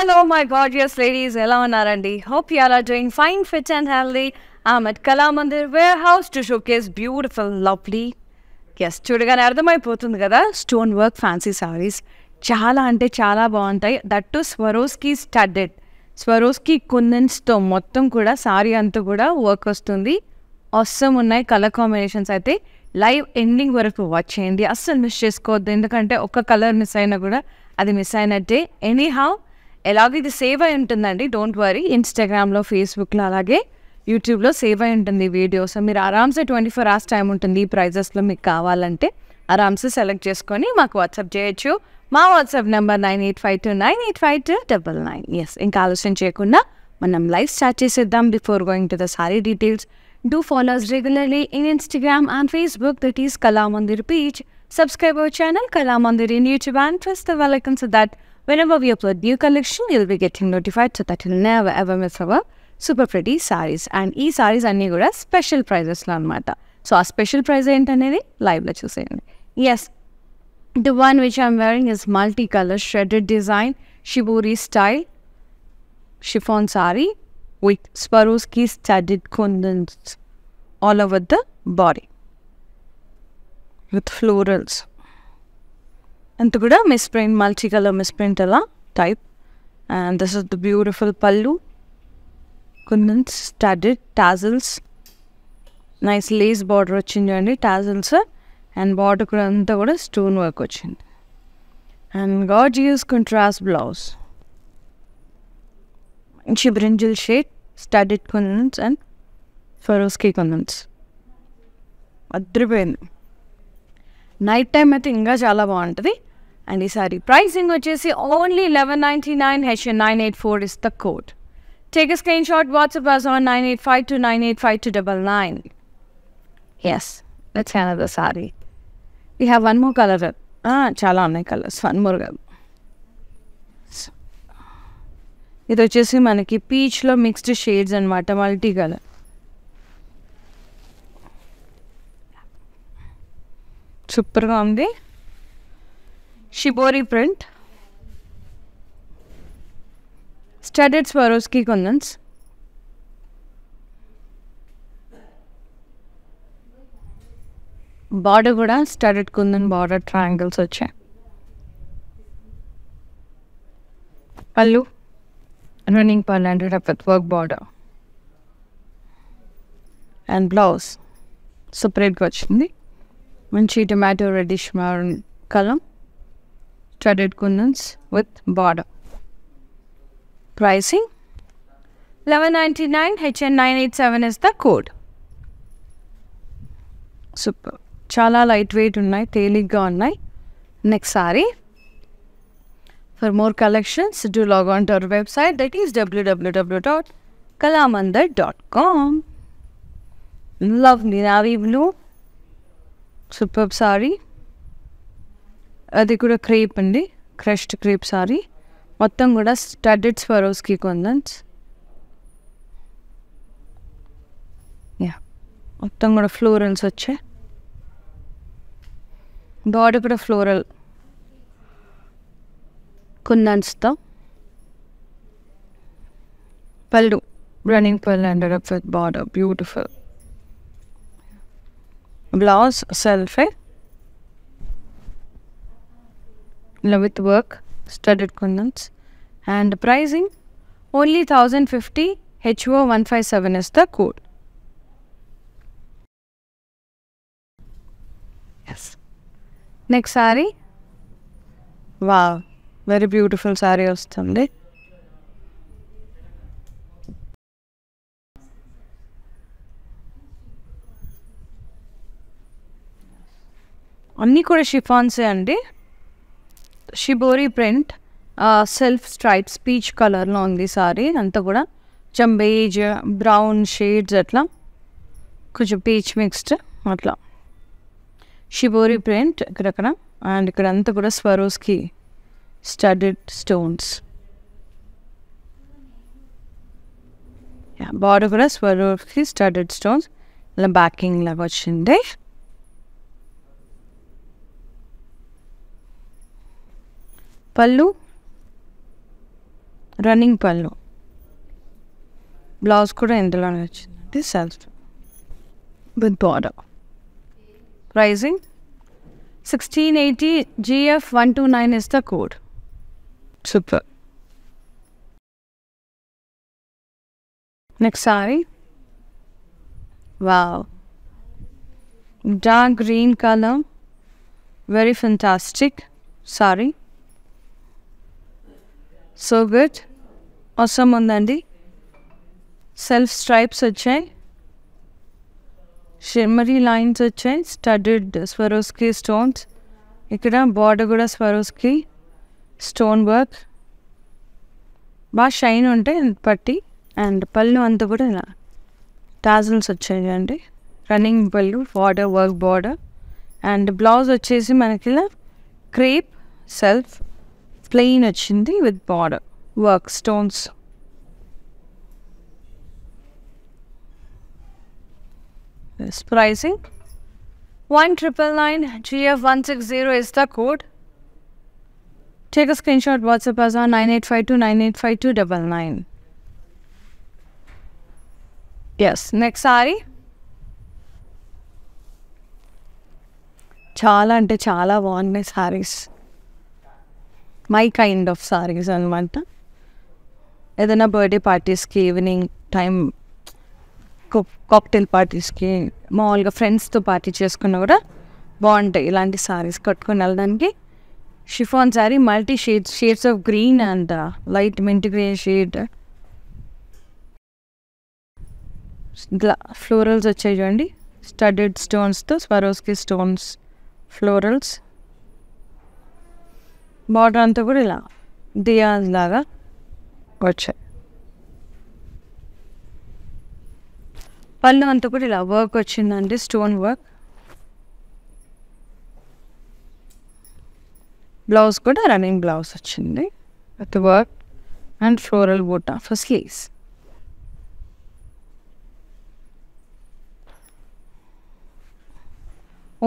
Hello my gorgeous ladies, hello Narandi. Hope you all are doing fine, fit and healthy. I'm at Kalamandir warehouse to showcase beautiful, lovely, yes, chudaga ardhamaipothundi kada, stone work fancy sarees. Chala ante chala baguntayi, that too Swarovski studded. Swarovski Kunnens to mottam kuda saree anta kuda work vastundi. Awesome unnai color combinations aithe. Live ending వరకు వచ్చేయండి, అస్సలు miss చేసుకోవద్దు. ఎందుకంటే ఒక్క colour miss అయినా కూడా అది miss అయినట్టే. ఎనీహౌ ఎలాగో ఇది సేవ్ అయి ఉంటుందండి, డోంట్ వరీ. ఇన్స్టాగ్రామ్లో, ఫేస్బుక్లో, అలాగే యూట్యూబ్లో సేవ్ అయి ఉంటుంది వీడియో. సో మీరు ఆరామ్సే 24 hours టైం ఉంటుంది. ఈ ప్రైజెస్లో మీకు కావాలంటే ఆరామ్సే సెలెక్ట్ చేసుకొని మాకు వాట్సాప్ చేయొచ్చు. మా వాట్సాప్ నెంబర్ 9852985299. ఎస్, ఇంకా ఆలోచన చేయకుండా మనం లైవ్ స్టార్ట్ చేసేద్దాం. Before going to the sorry details, do follow us regularly in Instagram and Facebook, that is Kalamandir page. Subscribe our channel Kalamandir in YouTube and press the bell icon so that whenever we upload new collection, you'll be getting notified, so that you'll never ever miss our super pretty sarees. And these sarees anni kuda special prices la anamata. So our special price entanedi live la chuseyandi. Yes, the one which I'm wearing is multicolor shredded design, shibori style chiffon saree with Swarovski studded condens all over the body with florals. And the good misprint, multicolor misprint type. And this is the beautiful pallu, condens studded tassels, nice lace border vachindi, tassels and border kuda stone work vachindi. And gorgeous contrast blouse. She brinjal shade, studded condens and Swarovski condens. Adripoyindi. Night time aithe inga chala baaguntadi. And ee saree pricing vachesi only 1199. HN984 is the code. Take a screenshot, WhatsApp us on 9852985299. Yes, that's another saree. We have one more color. Chala unnai colors. One more color. ఇది వచ్చేసి మనకి పీచ్లో mixed shades అనమాట, multi colour. సూపర్గా ఉంది. Shibori print, studded Swarovski condens. Border కూడా studded kundan border, triangles వచ్చాయి. Pallu running pearl ended up with work border and blouse separate vachindi. Manchi tomato reddish maroon color, studded kundans with border. Pricing 1199. HN987 is the code. Super chala lightweight unnai, teligga unnai. Next saree. For more collections, do log on to our website, that is www.kalamandir.com. Lovely navy blue, superb saree. Adi kuda crepe andi, crushed crepe saree. Mottam kuda studded Swarovski condens. Yeah, mottam kuda florals vachche. Border kuda floral. Kundansta pallu, running pearl ended up with border, beautiful. Blouse selfie with work, studded kundans. And pricing only 1050. HO157 is the code. Yes. Next saree. Wow. Very beautiful saree vastundi. Anni kuda chiffons andi. Shibori print, self stripes, peach color lo undi saree. Anta kuda cham beige brown shades atla, koncham peach mixed atla. Shibori print ikkada kada, and ikkada anta kuda Swarovski studded stones. Yeah, border kuda Swarovski studded stones. La backing la vachindi. Pallu running pallu, blouse కూడా ఇందులోనే వచ్చిందండి. Self with border. Pricing 1680 GF129 is the code. Super. Next saree. Wow. Dark green color. Very fantastic saree. So good. Awesome undandi. Self stripes vachai. Shimmery lines vachai. Studded Swarovski stones. Ikkada border kuda Swarovski stone work. Ba shine untayi patti. And pallu anta kuda ila tassels vachayandi. Running pallu, border work border, and blouse vachesi manaki ila crepe self plain vachindi with border work stones. This pricing 1999 GF160 is the code. Take a screenshot, WhatsApp us on 9852985299. Yes, next saree. Chala ante chala bagunnai sarees. My kind of sarees anamata. Edaina birthday parties ki, evening time cocktail parties ki, maamuluga friends tho party cheskunna kuda baguntayi ilanti sarees kattukoni elladaniki. Chiffon saree, multi shades of green and light mint grey shade. Florals వచ్చాయి చూడండి, studded స్టోన్స్తో Swarovski stones florals. Border అంతా కూడా ఇలా దియాస్ లాగా వచ్చాయి. పళ్ళు అంతా కూడా ఇలా వర్క్ వచ్చిందండి, స్టోన్ వర్క్. బ్లౌజ్ కూడా రన్నింగ్ బ్లౌజ్ వచ్చింది with work and floral buta for sleeves.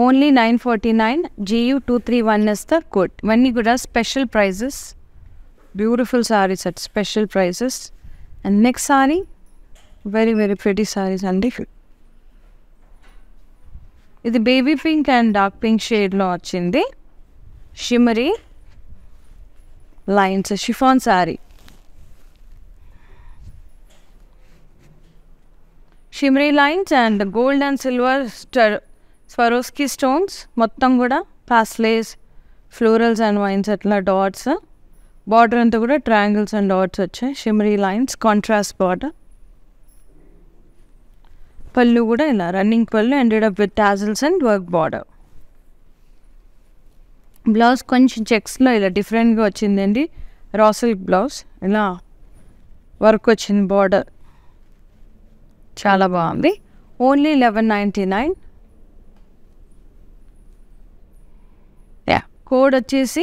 Only 949 GU231 is the code. Vanni kuda special prices. Beautiful sarees at special prices. And next saree, very very pretty sarees andi. Idi baby pink and dark pink shade lo vachindi. Shimmery lines chiffon saree. Shimmery lines and gold and silver Swarovski stones, మొత్తం కూడా paisleys, florals and vines అట్లా dots. Border అంతా కూడా triangles and dots వచ్చాయి. Shimmery lines, contrast border. Pallu కూడా ఇలా running pallu, ended up with tassels and work border. Blouse కొంచెం చెక్స్లో ఇలా డిఫరెంట్గా వచ్చిందండి. రా సిల్క్ బ్లౌజ్, ఇలా వర్క్ వచ్చింది బార్డర్. చాలా బాగుంది. ఓన్లీ 1199. కోడ్ వచ్చేసి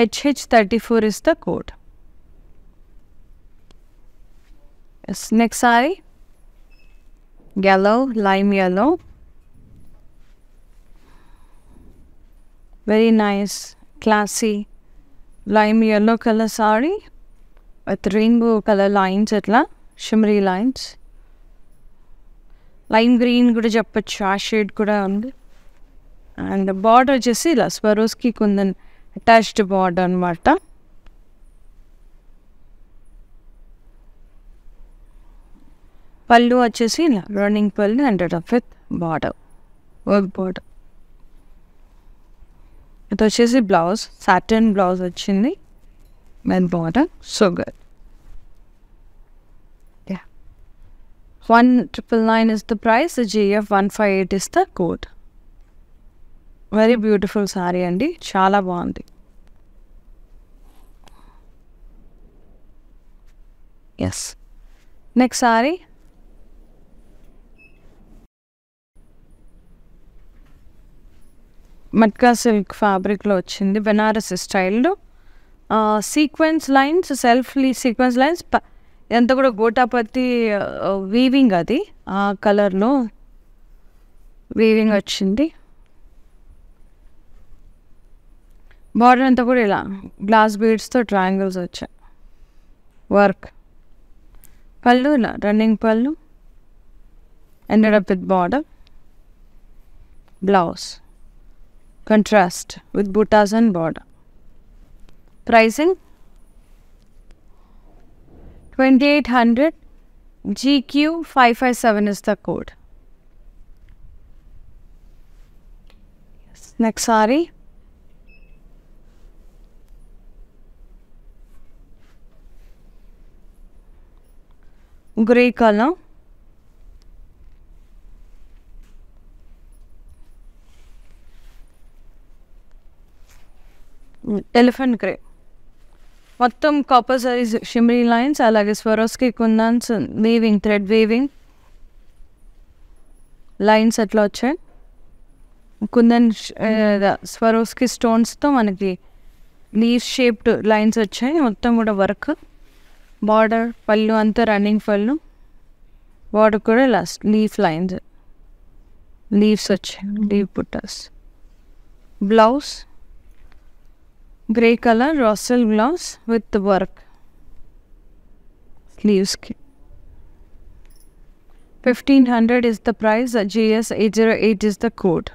HH34 is the code. Yes, next sari yellow, lime yellow. Very nice, classy lime yellow color saree with rainbow color lines atla, shimmery lines. Lime green kuda cheppachu, ఆ shade కూడా ఉంది. And border వచ్చేసి ఇలా Swarovski kundan attached border అనమాట. పళ్ళు వచ్చేసి ఇలా running pallu, hundred of with border work border. ఇది వచ్చేసి బ్లౌజ్, సాటన్ బ్లౌజ్ వచ్చింది main border. So good. 1999 is the price. GF158 is the code. Very beautiful sari అండి, చాలా బాగుంది. Yes, next sari matka silk ఫ్యాబ్రిక్లో వచ్చింది, బెనారస్ స్టైల్లో. Sequins lines, self sequins lines, ఎంత కూడా గోటాపతి వీవింగ్, అది ఆ కలర్లో వీవింగ్ వచ్చింది. బార్డర్ అంతా కూడా ఇలా గ్లాస్ బీడ్స్తో ట్రయాంగిల్స్ వచ్చాయి. work. Pallu illa, running pallu, ended up with border. Blouse, contrast with buttas and border. Pricing, 2800, GQ557 is the code. Yes. Next saree. Grey color. Elephant grey. Mattam copper sarees, shimmery lines, alage Swarovski kundans, weaving, thread weaving lines atla vachai. Kundan Swarovski stones tho manaki leaf shaped lines vachai. Mattam kuda work. Border pallu anta running pallu. Border kuda last leaf lines. Leaves vachai, leaf buttas. Blouse. Grey color, Russell blouse with the work. Sleeves. 1500 is the price. GS808 is the code.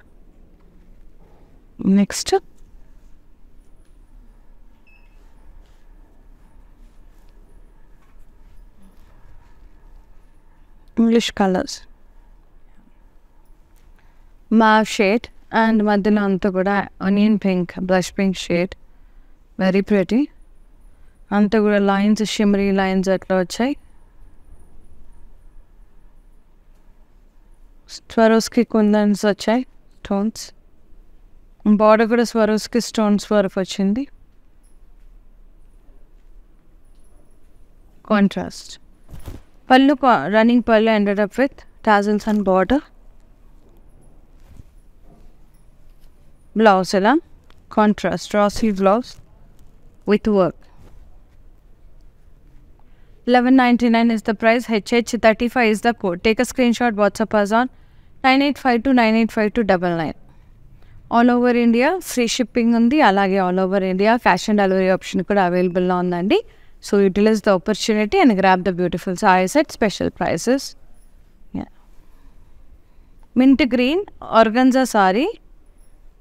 Next. English colors. Mauve shade and Madhilanta kuda onion pink, blush pink shade. Very pretty. Anta kuda lines, shimmery lines atla vachai. Swarovski kundans vachai, stones. Border kuda Swarovski stones work vachindi. Contrast. Pallu running pallu ended up with tassels and border. Blouse ela contrast, raw sleeve blouse. With work. 1199 is the price. HH35 is the code. Take a screenshot. WhatsApp us on 9852985299. All over India, free shipping on the alage all over India. Cash and delivery option could available on the. So utilize the opportunity and grab the beautiful sarees at special prices. Yeah. Mint green organza saree.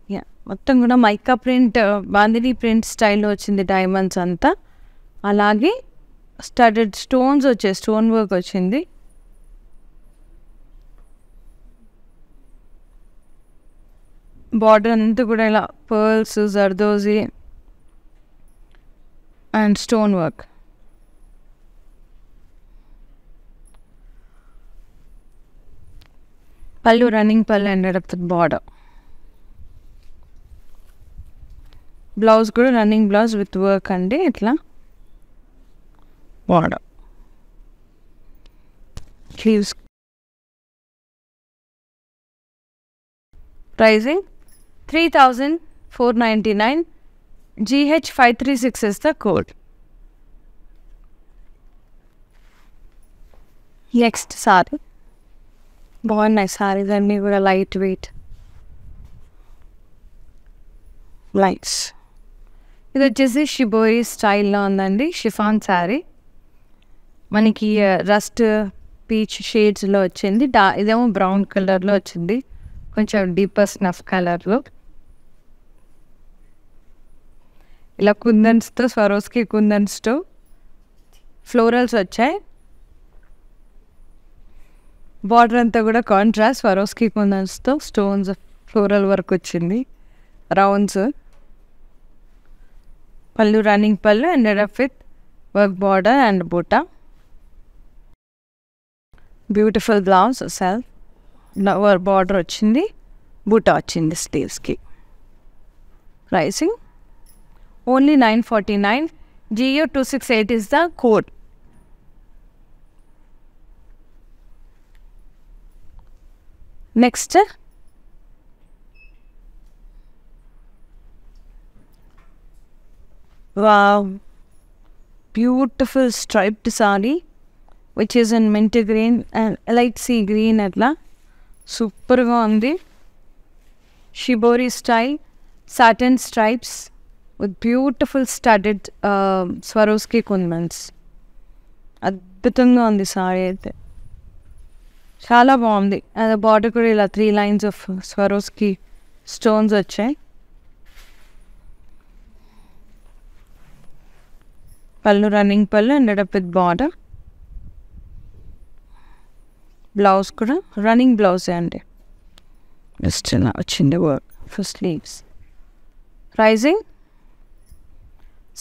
Yeah. మొత్తం కూడా mica print bandhani print స్టైల్లో వచ్చింది diamonds అంతా అలాగే studded stones వచ్చే stone work వచ్చింది border అంతా కూడా ఇలా pearls zardozi and stone work pallu running pallu ended up with border blouse kuda running blouse with work andi itla border sleeves. Pricing 3499. GH536 is the code. Next saree. Bagunnai sarees anni kuda lightweight lights. ఇది వచ్చేసి shibori స్టైల్లో ఉందండి. Chiffon sari మనకి rust peach షేడ్స్లో వచ్చింది. ఇదేమో brown కలర్లో వచ్చింది, కొంచెం డీపర్ స్నఫ్ కలర్లో. ఇలా కుందన్స్తో స్వరోస్కి కుందన్స్తో ఫ్లోరల్స్ వచ్చాయి. బార్డర్ అంతా కూడా కాంట్రాస్ట్ స్వరోస్కి కుందన్స్తో స్టోన్స్ ఫ్లోరల్ వర్క్ వచ్చింది. Rounds pallu running pallu ended up with work border and butta. Beautiful blouse itself. Our border ochindi, butta ochindi sleeves ki. Pricing only 949. GU268 is the code. Next. Wow, beautiful striped saree which is in mint green and light sea green atla. Super ga undi. Shibori style, satin stripes with beautiful studded Swarovski kundans. అద్భుతంగా ఉంది sorry అయితే, చాలా బాగుంది. అది border కూడా ఇలా 3 lines of Swarovski stones వచ్చాయి. Pallu running pallu, ended up with border. Blouse కూడా రన్నింగ్ బ్లౌజే అండి. జస్ట్ ఇలా వచ్చింది work. For sleeves pricing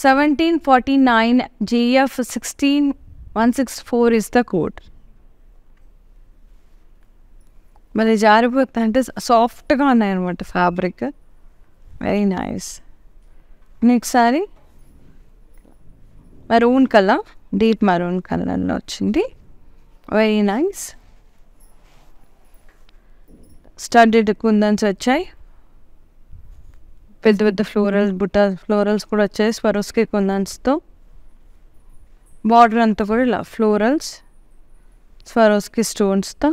1749 GF 16164 is the code. మరి జారిపోతుంది అంటే సాఫ్ట్గా ఉన్నాయి అనమాట fabric. Very nice. Next sari maroon colour, deep maroon కలర్లో వచ్చింది. Very nice. స్టడ్డెడ్ కుందన్స్ వచ్చాయి, పెద్ద పెద్ద ఫ్లోరల్స్, బుట్ట ఫ్లోరల్స్ కూడా వచ్చాయి స్వరోస్కి కుందన్స్తో. బార్డర్ అంతా కూడా ఇలా ఫ్లోరల్స్ స్వరోస్కి స్టోన్స్తో.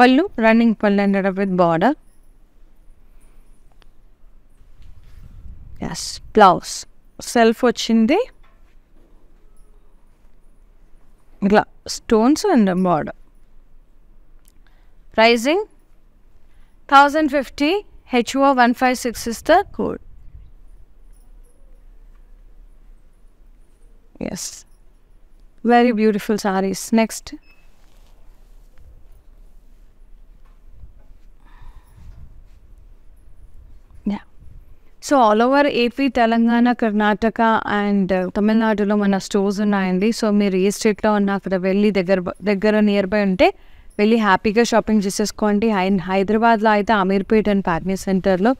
Pallu running pallu, ended up with border. Yes blouse self వచ్చింది, ఇలా stones and border. Pricing 1050 HO156 is the code. Yes, very beautiful sarees. Next so all over AP, Telangana, Karnataka and తమిళనాడులో మన స్టోర్స్ ఉన్నాయండి. So మీరు ఏ స్టేట్లో ఉన్నా అక్కడ వెళ్ళి దగ్గర నియర్ బై ఉంటే వెళ్ళి హ్యాపీగా షాపింగ్ చేసేసుకోండి. అండ్ హైదరాబాద్లో అయితే అమీర్పేట్ అండ్ పాట్నీ సెంటర్లో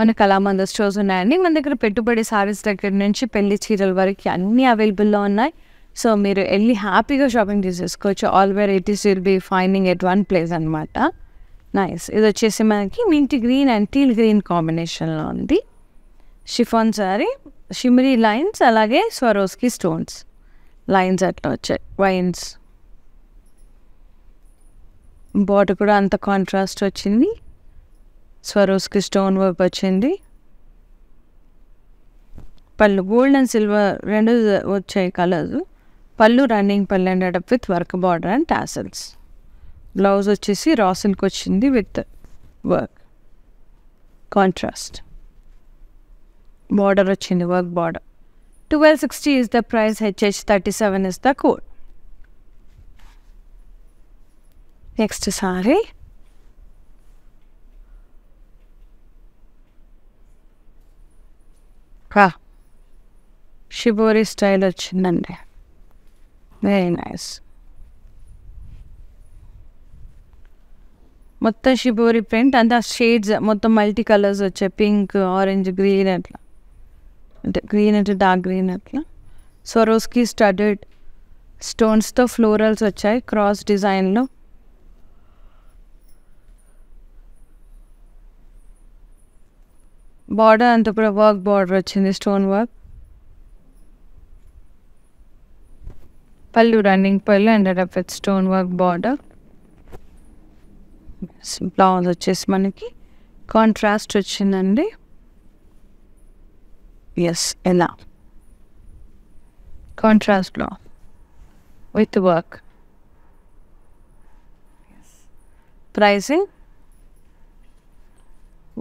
మన కళామంద స్టోర్స్ ఉన్నాయండి. మన దగ్గర పెట్టుబడి సారీస్ దగ్గర నుంచి పెళ్లి చీరల వరకు అన్నీ అవైలబుల్లో ఉన్నాయి. సో మీరు వెళ్ళి హ్యాపీగా షాపింగ్ చేసేసుకోవచ్చు. All where it is will be finding at one place అనమాట. నైస్. ఇది వచ్చేసి మనకి mint green and teal green కాంబినేషన్లో ఉంది. షిఫాన్ శారీ, షిమరీ లైన్స్, అలాగే స్వరోస్కి స్టోన్స్ లైన్స్ అట్లా వచ్చాయి. వైన్స్ బార్డర్ కూడా అంత కాంట్రాస్ట్ వచ్చింది, స్వరోస్కి స్టోన్ వర్క్ వచ్చింది. పళ్ళు గోల్డ్ అండ్ సిల్వర్ రెండు వచ్చాయి colours. Pallu running pallu, ended up with work border and tassels. Blouse వచ్చేసి రా సిల్క్ వచ్చింది విత్ వర్క్ కాంట్రాస్ట్. బార్డర్ వచ్చింది work border. 1260 is the price. HH37 is the code. Next saree ka shibori style వచ్చిందండి. Very nice. మొత్తం shibori print, అంతా shades మొత్తం multi colours వచ్చాయి. Pink, orange, green, అట్లా అంటే గ్రీన్ అంటే డార్క్ గ్రీన్ అట్లా. స్వరోస్కి స్టడెడ్ స్టోన్స్తో ఫ్లోరల్స్ వచ్చాయి క్రాస్ డిజైన్లో. బార్డర్ అంతా కూడా వర్క్ బార్డర్ వచ్చింది, stone work. Pallu running pallu, ended up with stone work border. Blouse వచ్చేసి మనకి కాంట్రాస్ట్ వచ్చిందండి. ఎస్, ఎలా కాంట్రాస్ట్లో with work. Pricing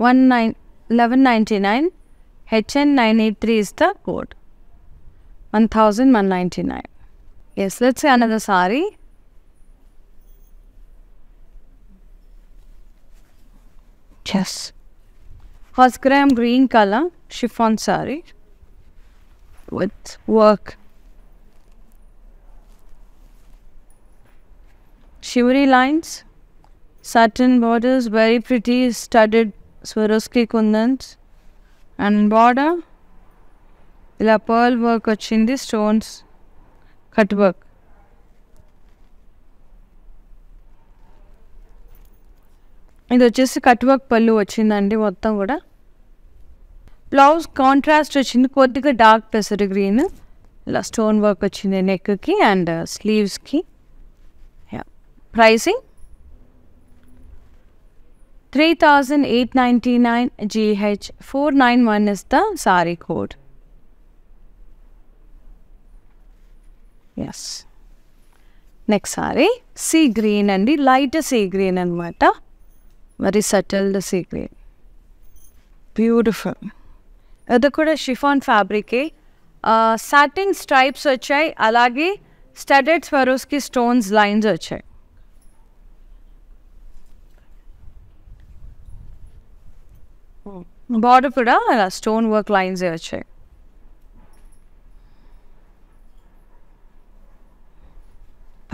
1199 HN983 is the code. 1199. Yes, let's see another saree. Yes, Hasgram green color. Chiffon saree with work. Shimmery lines, satin borders, very pretty studded Swarovski kundans and border. Ila pearl work ochindi, stones, cut work. ఇది వచ్చేసి cut work పళ్ళు వచ్చిందండి మొత్తం కూడా. Blouse contrast వచ్చింది, కొద్దిగా dark పెసరు green, ఇలా స్టోన్ వర్క్ వచ్చింది నెక్కి అండ్ స్లీవ్స్కి. Pricing 3899 GH491 is the saree code. Yes. Next saree, sea green and the lighter sea green and matter. Very subtle sea green. Beautiful. This is chiffon fabric. Satin stripes are alagi studded Swarovski stones lines are border kuda stone work lines are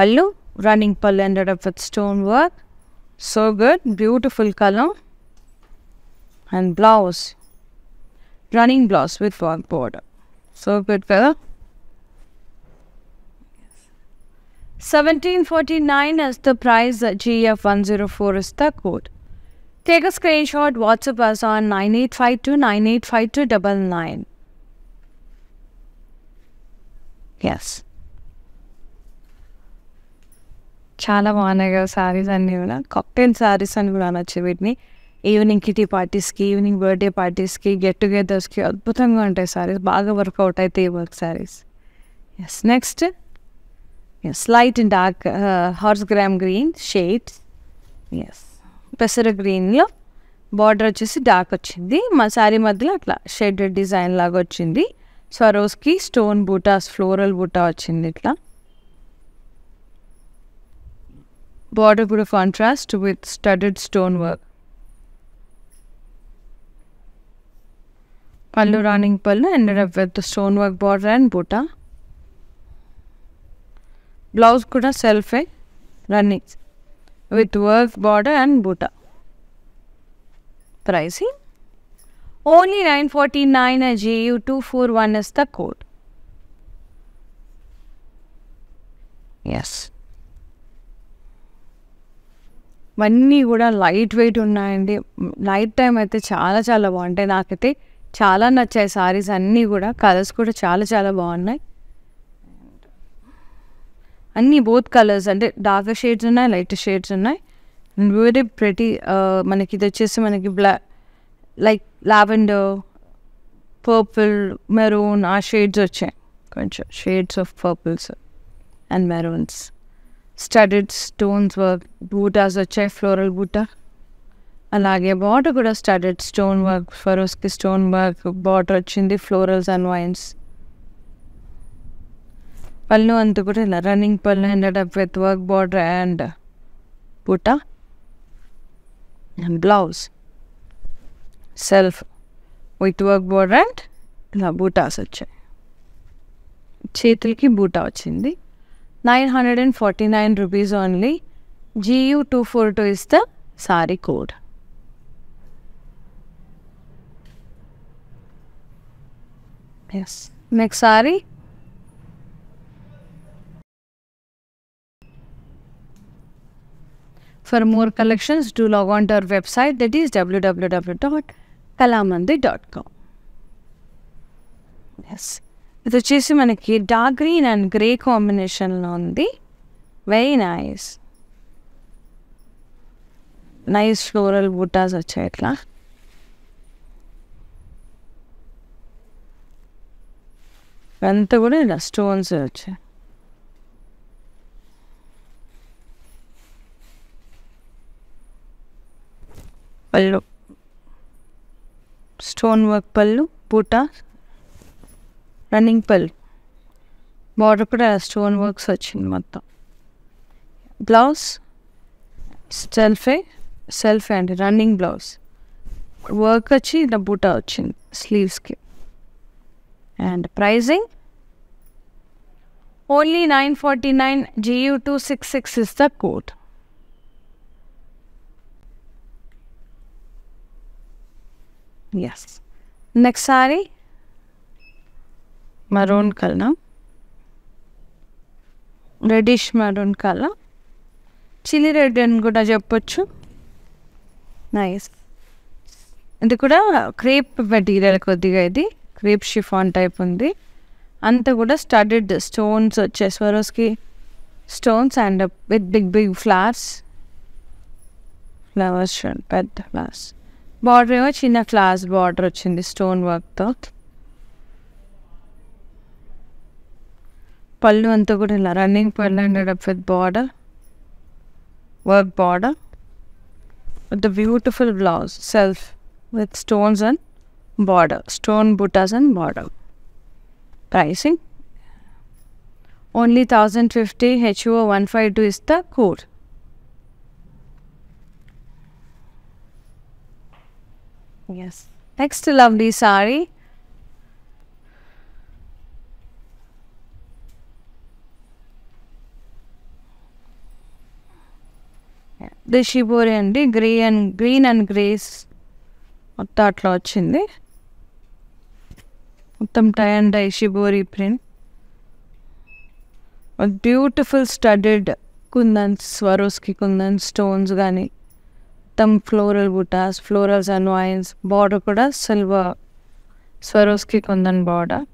pallu running pallu ended up with stone work. So good, beautiful color and blouse. Running blouse with work border. So good color. 1749 as the price. GF104 is the code. Take a screenshot. WhatsApp us on 9852985299. Yes. Chala vanaga sarees and even cocktail sarees and gurana chivitni. Evening kitty parties ki, evening birthday parties ki, get togethers ki, adbhutanga untai sarees, baga work out aithe work sarees. Yes, next. Yes, light and dark horse gram green shades. Yes, pesara green lo border vachesi dark vachindi, ma saree madhyalo atla shaded design laga vachindi. Swarovski stone bootas, floral boota vachindi itla. Border kuda contrast with studded stone work. Pallu running pallu ended up with the stonework border and boota. Blouse kuda self running with work border and boota. Pricing only 949 and GU241 is the code. Yes. Manni kuda lightweight unnayandi. Light time aithe chala chala bagundi naakaithe. చాలా నచ్చాయి సారీస్ అన్నీ కూడా, colours కూడా చాలా చాలా బాగున్నాయి. అన్నీ both colours అంటే డార్క్ షేడ్స్ ఉన్నాయి, లైట్ షేడ్స్ ఉన్నాయి. Very pretty. మనకి ఇది వచ్చేసి మనకి black like lavender, purple, maroon ఆ షేడ్స్ వచ్చాయి. కొంచెం shades of purples and maroons. Studded stones work butas వచ్చాయి, ఫ్లోరల్ బూటా. అలాగే బార్డర్ కూడా studded stone work, Swarovski stone work border వచ్చింది, ఫ్లోరల్స్ అండ్ వైన్స్. పళ్ళు అంతా కూడా ఇలా running pallu ended up with work border and buta and blouse self with work border and ఇలా బూటాస్ వచ్చాయి. చేతులకి బూటా వచ్చింది. 949 rupees only. GU242 is the sari code. Yes. Next saree. For more collections, do log on to our website, that is www.kalamandi.com. Yes. This is a dark green and grey combination on the very nice. Nice floral bootas achai itla. అంతా కూడా ఇలా stones వచ్చాయి. పళ్ళు stone work pallu, buta running pallu, border కూడా stone works వచ్చింది మొత్తం. Blouse self and running blouse work వచ్చి ఇలా బూట వచ్చింది స్లీవ్స్కి. And pricing only 949. GU266 is the code. Yes. Next saree, maroon color, reddish maroon color, chili red and kuda cheppochu. Nice. Indi kuda crepe material kodiga idi. Crepe chiffon type ఉంది. అంతా కూడా studded stones వచ్చాయి, Swarovski stones and with big big flowers. Flowers పెద్ద flowers. Border ఏమో చిన్న flowers border వచ్చింది stone వర్క్తో. pallu anta kuda illa, running pallu ended up with border, work border, with the beautiful blouse, self, with stones and border, stone buttas and border. Pricing only 1050, HO152 is the code. Yes. Next lovely saree. Yeah. This shibori andi grey and green and grays. Atla ochindi. Uttam tie and dye shibori print. A beautiful studded kundans, Swarovski kundans, stones gani. Tam floral buttas, florals and vines, border kuda silver, Swarovski kundan border.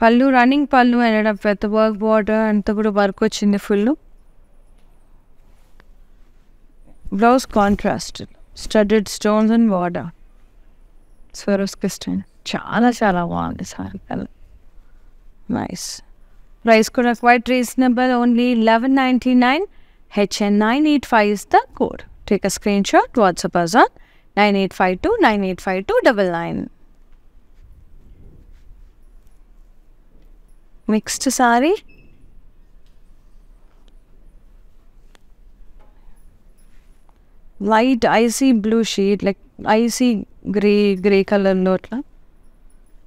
Pallu, running pallu ended up with the work border and the kuda work ochindi fullu. Blouse contrasted, studded stones and border. Swarovski stone. Chala bagundi saree. Nice. Price kuda quite reasonable, only 1199. HN985 is the code. Take a screenshot, WhatsApp us on 9852985299. Mixed saree. Light icy blue shade, like icy grey color notla.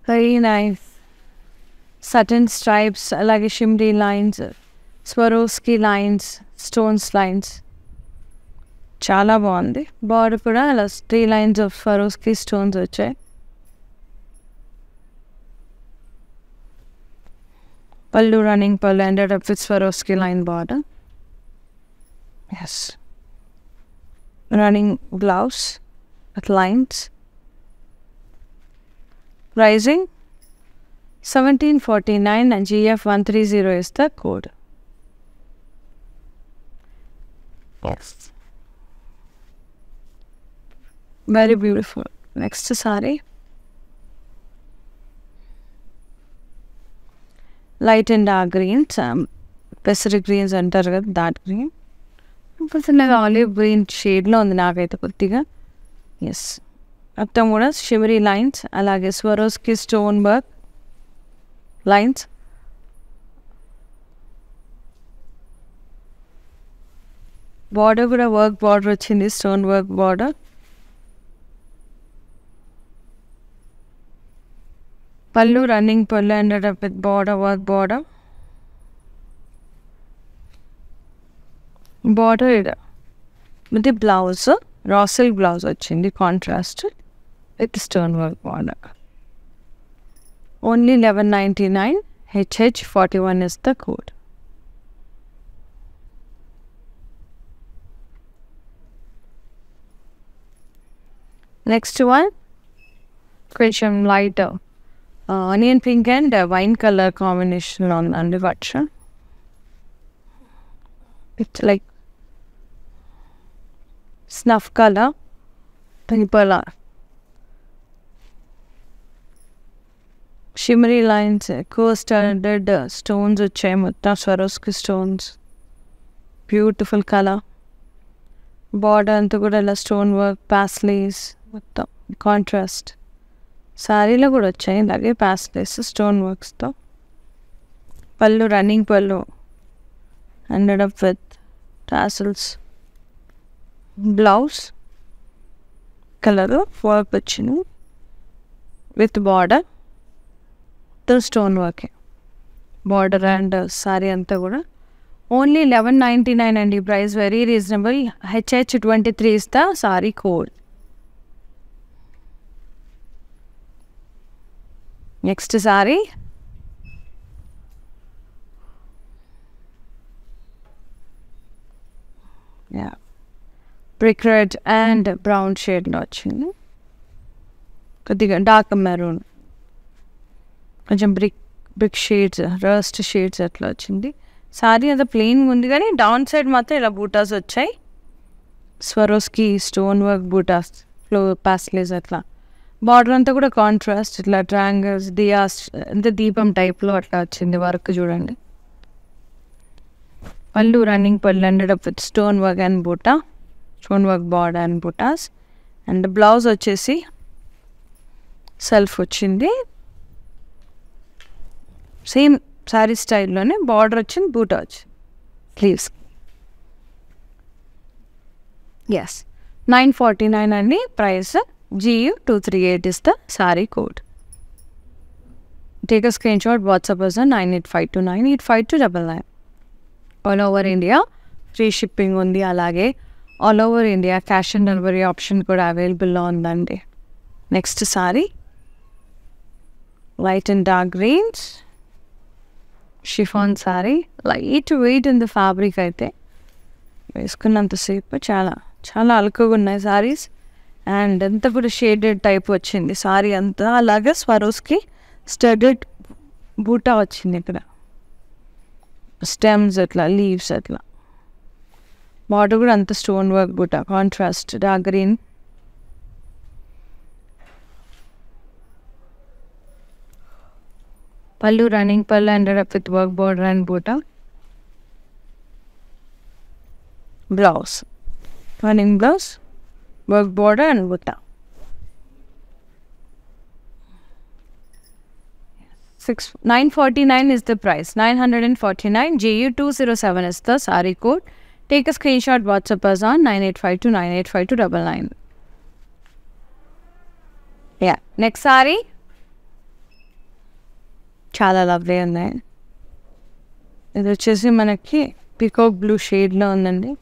Very nice. Satin stripes, alage shimri lines, Swarovski lines, stones lines. Chala bagundi. Border kuda ala 3 lines of Swarovski stones vachayi. Pallu, running pallu ended up with Swarovski line border. Yes. Running blouse with lines. Pricing 1749 and GF130 is the code. Yes. Very beautiful. Next saree. Light and dark greens. Pacific greens and dark green. Olive green shade. Yes. Shimmery lines. Alage Swarovski stone work. Lines. Border kuda work border vachindi, stone work border. Pallu, running pallu ended up with border work border. Border ida with the blouse, Russell blouse vachindi, contrasted with stone work border. Only 1199, HH41 is the code. Next one, Krisham lighter, onion pink and wine color combination on under vatsha. It's like snuff color, purple. Shimmery lines, co-studded stones, Swarovski stones, beautiful color. Border anta kuda ila stone work, pasleys, contrast. Saree la kuda vachayi alage pasleys, stone works tho. Pallu, running pallu ended up with tassels. Blouse color work vachinu with border. The stone work border and saree anta kuda only 1199 and the price very reasonable. HH23 is the saree code. Next saree, yeah, brick red and brown shade notching, kodiga dark maroon. Brick shades, rust shades atla vachindi. Saree ada plain undi gaani downside matram ila bootas vachayi. Swarovski stonework bootas, flower pastels atla. Border అంతా కూడా contrast ఇట్లా triangles diyas అంటే దీపం టైప్లో అట్లా వచ్చింది work చూడండి. Pallu running pallu ended up with stone work and buta, stone work border and butas. And blouse వచ్చేసి సెల్ఫ్ వచ్చింది, సేమ్ శారీ స్టైల్లోనే బార్డర్ వచ్చింది, బూటా వచ్చింది, స్లీవ్స్. ఎస్ 949 అండి price. GU238 is the saree code. Take a screenshot, WhatsApp us on 9852985299. All over India, free shipping on the alage. All over India, cash and delivery option could available on Monday. Next saree, light and dark greens, chiffon saree, light weight in the fabric aithe. Veskunnanta seepu chala, chala alukuga unnai sarees. And అంతా కూడా shaded type వచ్చింది sorry అంతా. అలాగే Swarovski studded బూటా వచ్చింది, ఇక్కడ stems అట్లా leaves అట్లా. బార్డర్ కూడా అంత stone work buta, contrast dark green. Pallu running pallu ended up with work border and buta. Blouse running blouse, work border and butta. 949 is the price. 949 GU207 is the saree code. Take a screenshot, WhatsApp us on 9852985299. Yeah, next saree. Chala lovely undi. Idu chesi manaki peacock blue shade lo undandi.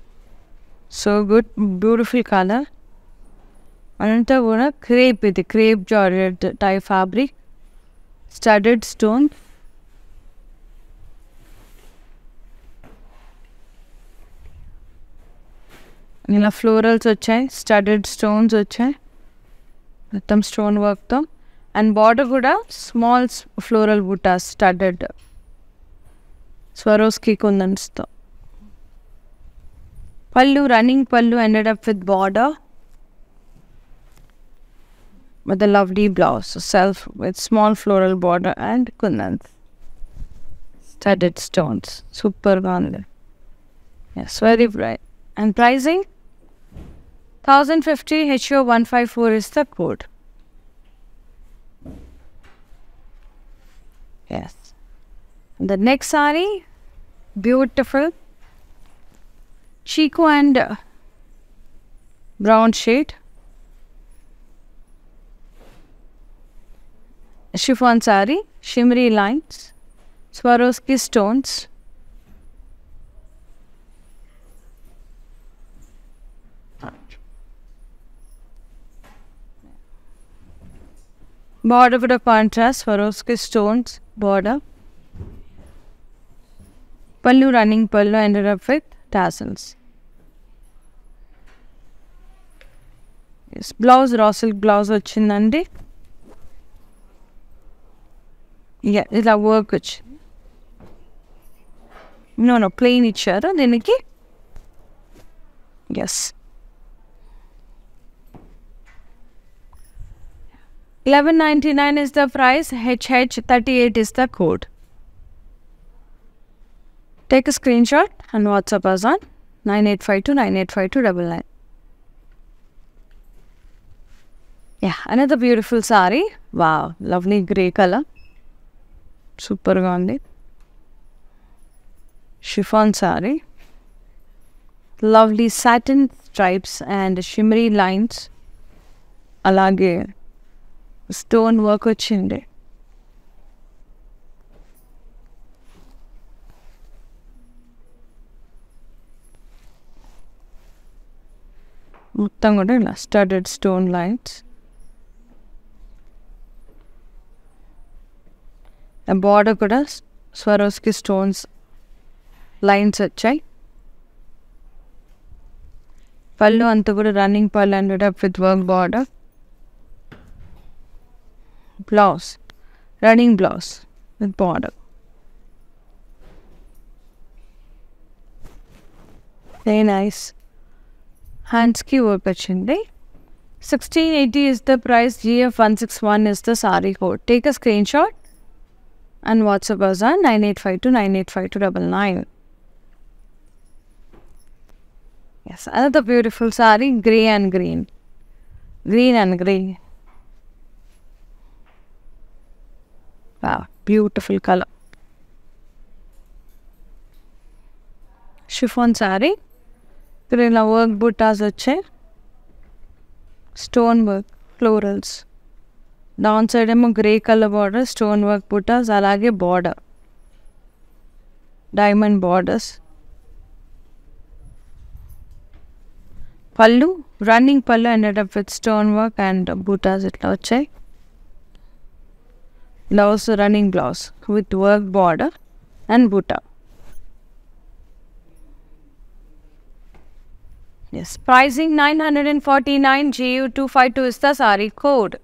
So good, beautiful color. అదంతా కూడా crepe, ఇది crepe georgette type fabric, studded stone. ఇలా florals వచ్చాయి, studded stones వచ్చాయి మొత్తం stone వర్క్తో. And border కూడా small floral buta, studded Swarovski కుందన్స్తో. Pallu running pallu ended up with border with a lovely blouse, self with small floral border and kundans, studded stones, super gandhi. Yes, very bright. And pricing 1050 HO154 is the code. Yes. And the next saree, beautiful chico and brown shade. Chiffon saree, shimmery lines, Swarovski stones. Border with a contrast, Swarovski stones, border. Pallu running pallu ended up with tassels. Yes, blouse, raw silk blouse vachindandi. Yeah ఇలా work వచ్చింది. No plain ఇచ్చారు దీనికి. Yes 1199 is the price. HH38 is the code. Take a screenshot and WhatsApp us on 9852985299. Yeah another beautiful sari. Wow, lovely grey colour, సూపర్గా ఉంది. Chiffon sari, lovely satin stripes and shimmery lines, అలాగే stone work వచ్చింది. మొత్తం కూడా ఇలా studded stone lines. Border కూడా Swarovski stones lines వచ్చాయి. పళ్ళు అంతా కూడా running pallu ended up with work border. Blouse running blouse with border. Very nice. హ్యాండ్స్కి వర్క్ వచ్చింది. 1680 is the price, GF161 is the sari code. Take a screenshot and WhatsApp us on 9852985299. Yes, another beautiful sari, grey and green. Green and grey. Wow, beautiful color. Chiffon sari. Gorilla work buttas vache. Stone work, florals. Downside emo grey color border, stone work buttas, alage border. Diamond borders. Pallu, running pallu ended up with stone work and buttas itla vache. Blouse, running blouse with work border and butta. Yes, pricing 949, GU252 is the sari code.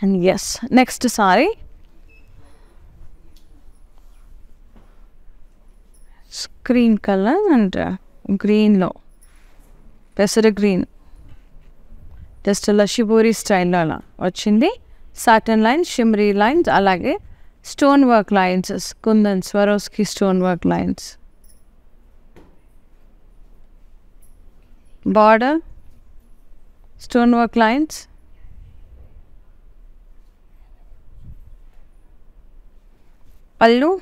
And yes, next sari. It's green color and green low. Pesara green. Just a lashibori style lala. Ochindi, satin lines, shimmery lines, alage. Stonework lines, Kundan Swarovski stonework lines. Border, stonework lines. Pallu,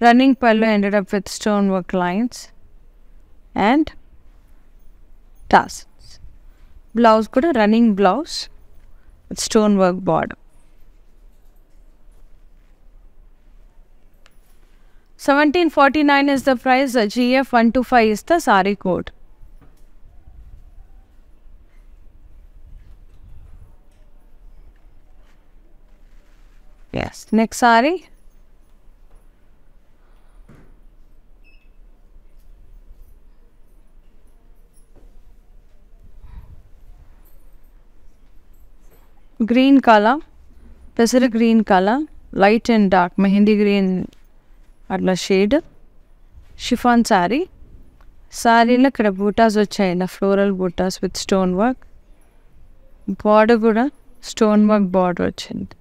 running pallu ended up with stonework lines and tassels. Blouse, good running blouse with stonework border. 1749 is the price, GF125 is the sari code. Yes, next sari. Green color, Pesara green color, light and dark, Mahindi green. Adla shade, chiffon sari, sari la kada bootas vachayla, floral bootas with stonework, border kuda stonework border vachindi,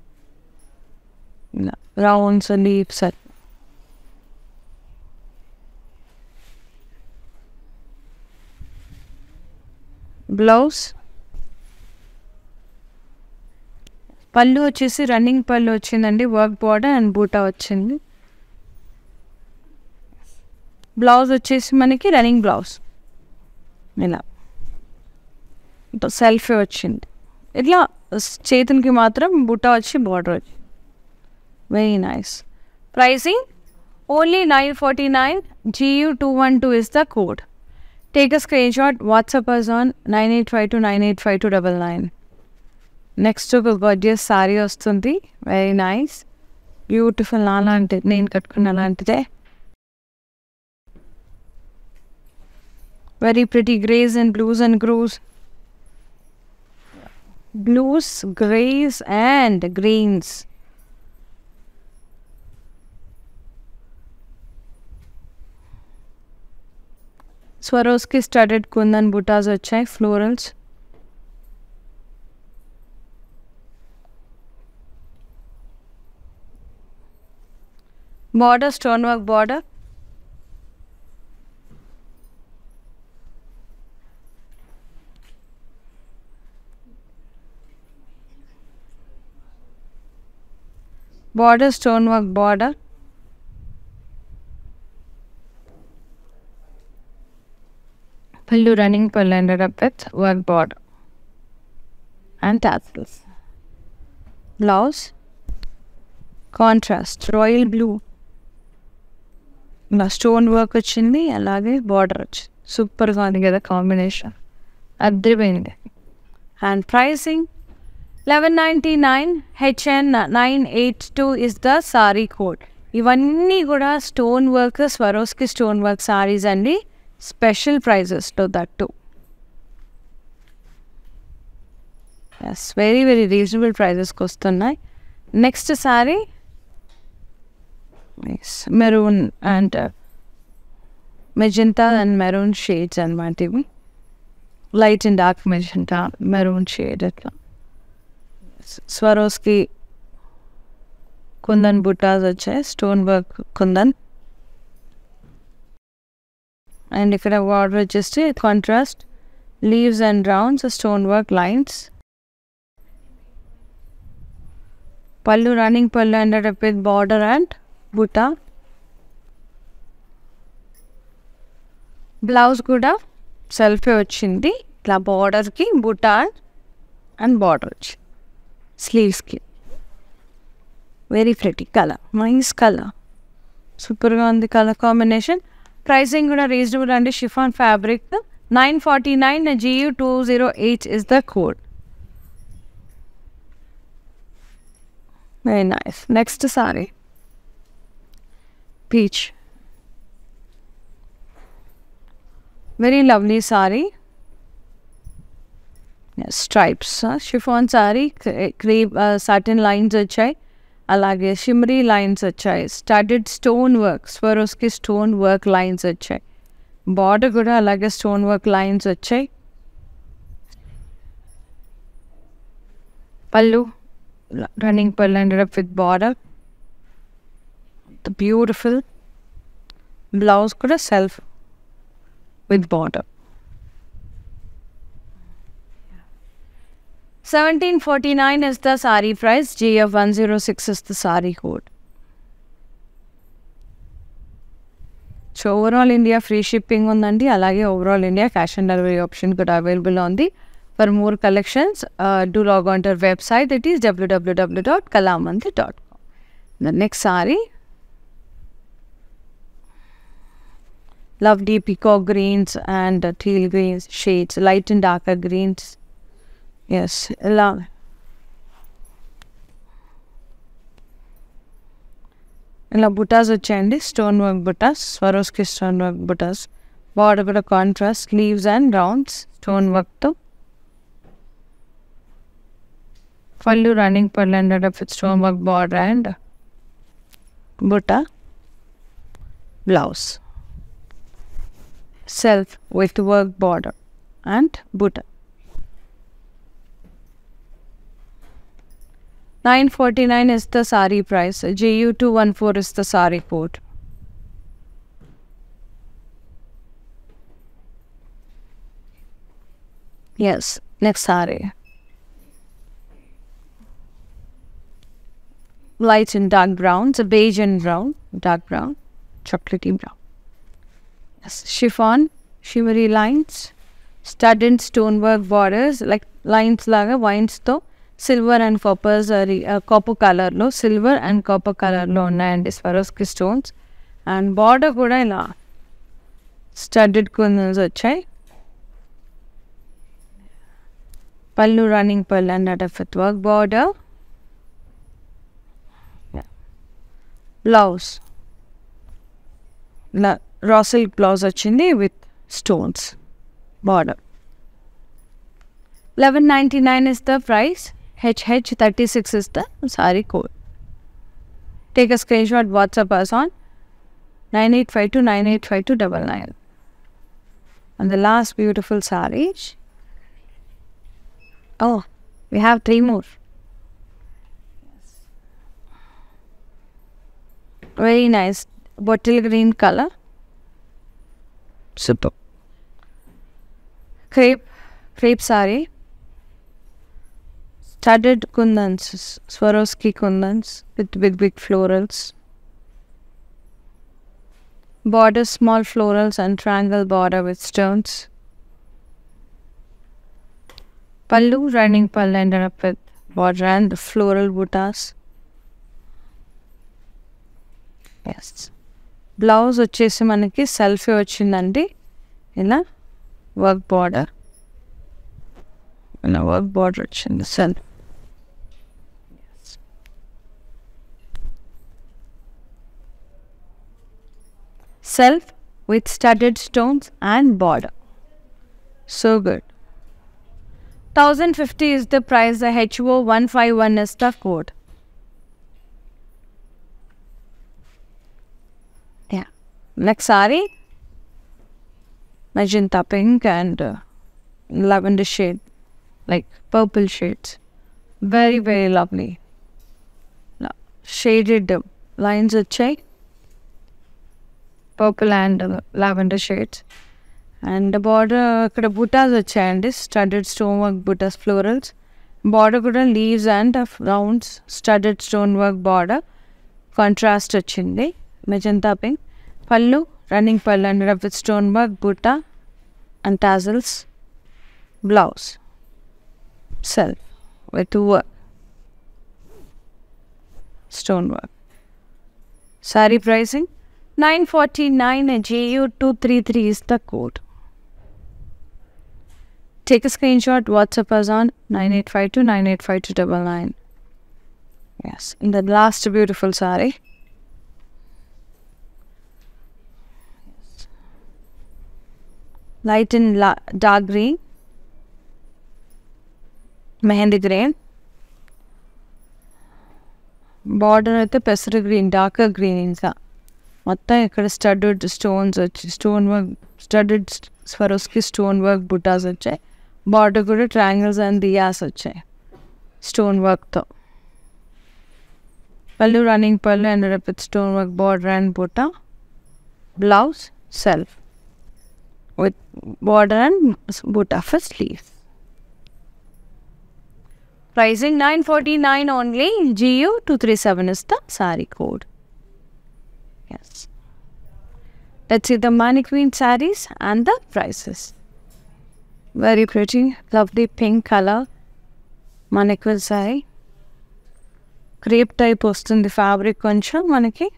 rounds and leaves. Blouse, pallu vachesi running pallu vachindandi, work border and boota vachindi. Blouse vachesi maniki running blouse ila into self vachindi itla chetaniki matram butta vachi border. Very nice. Pricing only 949, GU212 is the code. Take a screenshot, WhatsApp us on 9852985299. Next to gorgeous saree vastundi. Very nice, beautiful. Alanti nenu kattukunna alantide. Very pretty greys and blues and greens. Blues, greys and greens. Swarovski studded kundan buttas vachai, florals. Border, stonework border. Border, stonework border. Pallu, running pallu ended up with work border and tassels. Blouse, contrast, royal blue. La stonework vachindi, alage border vachindi. Super ga undi kada combination. Adrivindi. And pricing 1199, HN982 is the sari code. Ivanni kuda stone work, Swarovski stone work sarees and special prices to that too. Yes, very very reasonable prices kostunnai. Next sari. Nice. Maroon and magenta and maroon shades and light and dark magenta, maroon shade atla. Swarovski kundan buttas achai, stone work kundan. And ikkada wardrobe chesthi contrast leaves and rounds, stone work lines. Pallu running pallu ended up with border and butta. Blouse kuda self vachindi. Itla border ki butta and border vachi. Sleeves ki. Very pretty color. Nice color. Super ga undi color combination. Pricing kuda reasonable and chiffon fabric. 949 GU208 is the code. Very nice. Next saree. Peach. Very lovely saree. Yes, stripes. Huh? Chiffon saree. Crepe satin lines achai. Alage shimmery lines achai. Studded stone work. Swarovski stone work lines achai. Border kuda alage stone work lines achai. Pallu. Running pearl ended up with border. The beautiful blouse kuda self with border. 1749 is the sari price. GF106 is the sari code. So overall India free shipping undandi. Alage overall India cash and delivery option kuda available on the. For more collections, do log on to our website. It is www.kalamandir.com. The next saree, lovely peacock greens and teal greens shades, light and darker greens. Yes, love. Illa buttas vachandi, stonework buttas, Swarovski stonework buttas. Border kuda contrast, leaves and rounds, stonework too. Pallu running pearl ended up with stonework border and butta blouse. Self with work border and butta. 949 is the sari price. GU214 is the sari code. Yes, next sari. Light and dark browns, beige and brown, dark brown, chocolatey brown. Yes, chiffon, shimmery lines, studded stonework borders, like lines laga, winds to silver and coppers, copper color lo, silver and copper color lo, and Swarovski stones, and border kuda la, studded kundals achai. Pallu running pearl and at a footwork border. Blouse, raw silk blouse achindi with stones, border. 1199 is the price. HH36 is the sari code. Take a screenshot, WhatsApp us on 9852985299. And the last beautiful sari. Oh, we have 3 more. Very nice bottle green color. Super. Crepe saree. Studded kundans, Swarovski kundans with big florals. Border small florals and triangle border with stones. Pallu running pearl ended up with border and the floral buttas. Yes. Blouse vachesi manaki selfie vachindandi. Ila work border. Ila work border vachindi self. Yes. Self with studded stones and border. So good. 1050 is the price. The HO151 is the code. Next saree, magenta pink and lavender shade, like purple shades. Very, very lovely. Shaded lines achai. Purple and lavender shades. And the border, buttas and studded stonework buttas, florals. Border kuda leaves and rounds, studded stonework border. Contrast achindi, magenta pink. Pallu, running pallu and wrap with stonework, butta and tassels. Blouse. Self. With work. Stonework. Saree pricing. 949 and GU233 is the code. Take a screenshot, WhatsApp us on 9852985299. Yes, in the last beautiful saree. Light in dark green, mehendi green, border at the pastel green, darker green inside. Matta ikkada studded stones, stonework, studded Swarovski stonework buttas achai. Border kuda triangles and diyas achai. Stonework tho. Pallu running pallu ended up with stonework border and butta. Blouse self with border and butta for sleeves. Pricing 949 only. GU237 is the saree code. Yes. Let's see the mannequin sarees and the prices. Very pretty, lovely pink color mannequin saree. Crepe type ostundi fabric koncha manaki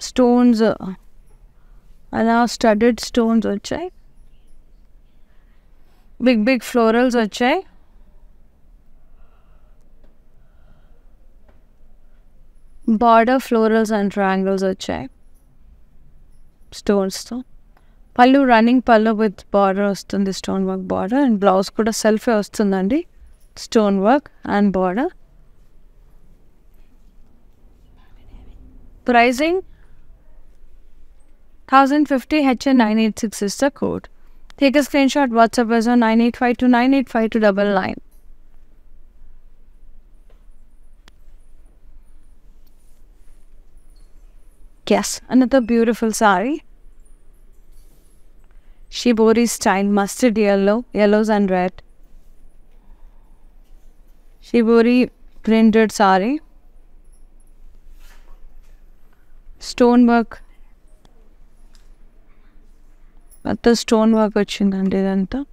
stones ala studded stones vachai. Big florals vachai. Border florals and triangles achai. Stones tho. Pallu running pallu with border ostundi stonework border and blouse kuda selfie ostundandi. Stonework and border. Pricing 1050 HN986 is the code. Take a screenshot, WhatsApp us on 9852985299. Yes, another beautiful saree. Shibori style, mustard yellow, yellows and red. Shibori printed saree. Stonework. Atta stonework vachindandi idantha.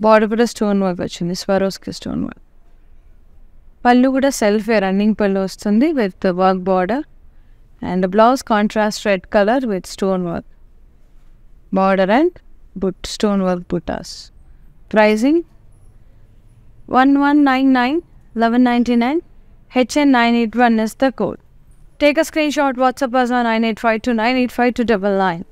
Border kuda stonework vachindi, Swarovski stonework. Pallu kuda self wear running pallu ostundi with the work border and a blouse contrast red color with stonework border and stonework buttas. Pricing 1199 1199. HN981 is the code. Take a screenshot, WhatsApp us on 9852985299.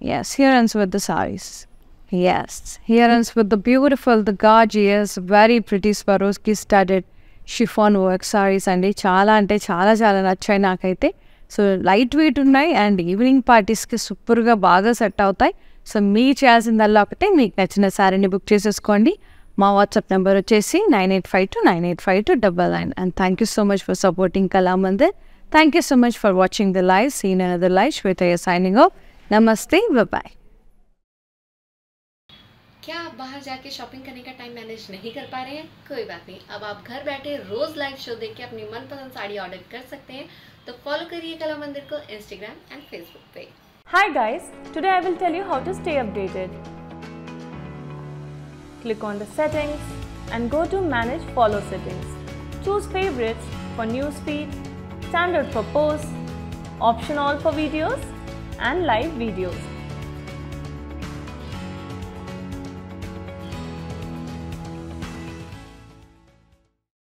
Yes, here ends with the sarees. Yes, here ends with the beautiful, the gorgeous, very pretty Swarovski studded chiffon work sarees andi chala nachai nakaithe. So light weight unnai and evening parties ki super ga baga set avutayi. So mee cheyalasindalla okate meeku nachina saree ni book chesesukondi. My WhatsApp number vachesi 9852985299. And thank you so much for supporting Kalamandir. Thank you so much for watching the live. See you in another live. Shwetaya signing off. Namaste. Bye bye. क्या आप बाहर जाके shopping करने का time manage नहीं कर पा रहे हैं? कोई बात नहीं, अब आप घर बैठे रोज लाइव शो देख के अपनी मनपसंद साड़ी ऑर्डर कर सकते हैं। तो फॉलो करिए कलामंदिर को इंस्टाग्राम एंड फेसबुक पे। Hi guys, today I will tell you how to stay updated. Click on the settings and go to manage follow settings. Choose favourites for news feed, standard for post, option all for videos and live videos.